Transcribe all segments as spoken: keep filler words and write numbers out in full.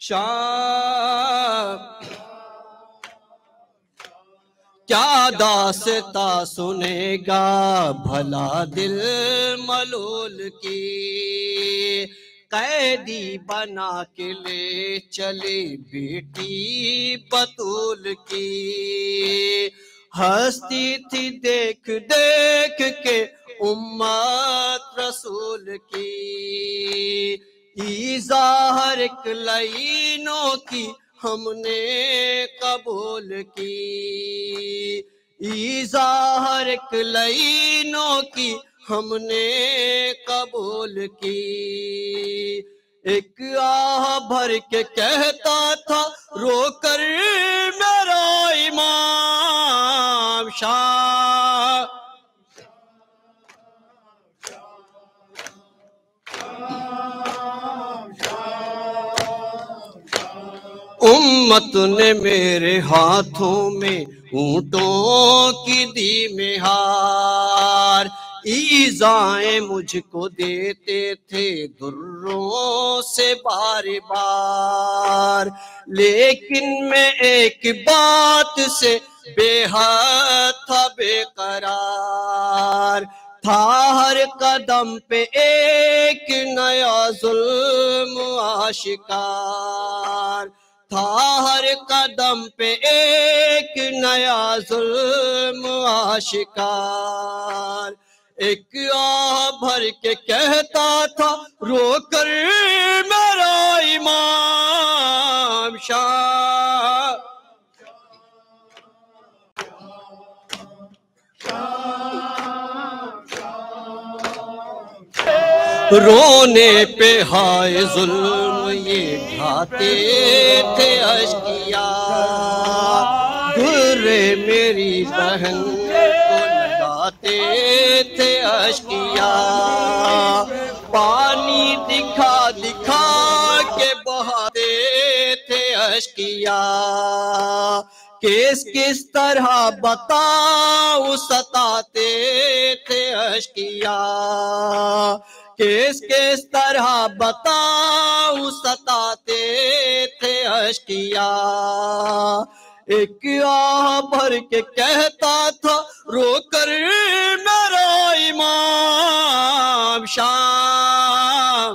शाम क्या दास्ता सुनेगा भला दिल मलूल की। कैदी बना के ले चले बेटी बतूल की। हंसती थी देख देख के उम्मत रसूल की। ईज़ा हर एक लाइनों की हमने कबूल की। ईज़ा हर एक लाइनों की हमने कबूल की। एक आह भर के कहता था रोकर मेरा इमाम शाह। उम्मत ने मेरे हाथों में ऊँटों की दी में हार। ईज़ाएं मुझको देते थे दुर्रों से बार बार। लेकिन मैं एक बात से बेहद था बेकरार। था हर कदम पे एक नया जुल्म आशिकार। था हर कदम पे एक नया जुल्म आशिकार। एक आह भर के कहता था रोकर मेरा इमाम शाह। रोने पे हाय जुल्म ये ढाते थे अश्किया। गुर्रे मेरी बहन को लगाते थे अश्किया। पानी दिखा दिखा के बहाते थे अश्किया। किस किस तरह बताओ सताते थे अश्किया। किस किस तरह बताऊं सताते थे अश्किया। एक आह भर के कहता था रोकर मेरा इमाम शाम।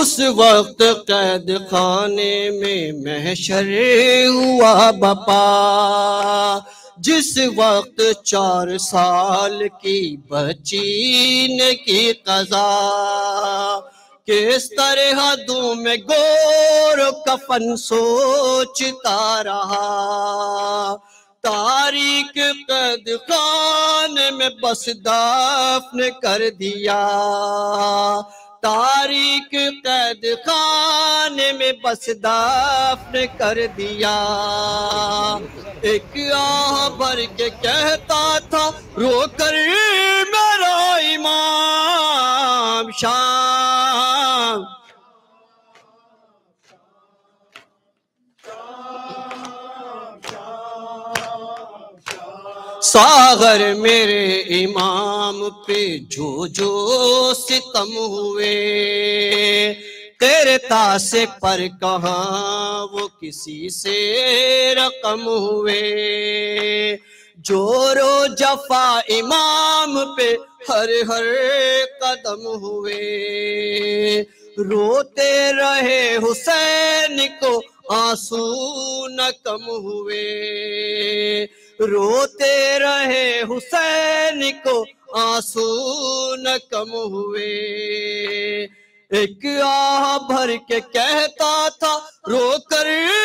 उस वक्त कैद खाने में महशर हुआ बपा। जिस वक्त चार साल की बच्ची ने की कज़ा। किस तरह दूं में गौर कफन सोचता रहा। तारीख कैद खाने में बस दाफन कर दिया। तारीख कैद खाने में बस दाफन कर दिया। एक आह भर के कहता था रोकर मेरा इमाम शाम। सागर मेरे इमाम पे जो जो सितम हुए। तेरे तासे पर कहाँ वो किसी से रकम हुए। जो रो जफा इमाम पे हर हर कदम हुए। रोते रहे हुसैन को आंसू न कम हुए। रोते रहे हुसैन को आंसू न कम हुए। एक आह भर के कहता था रोकर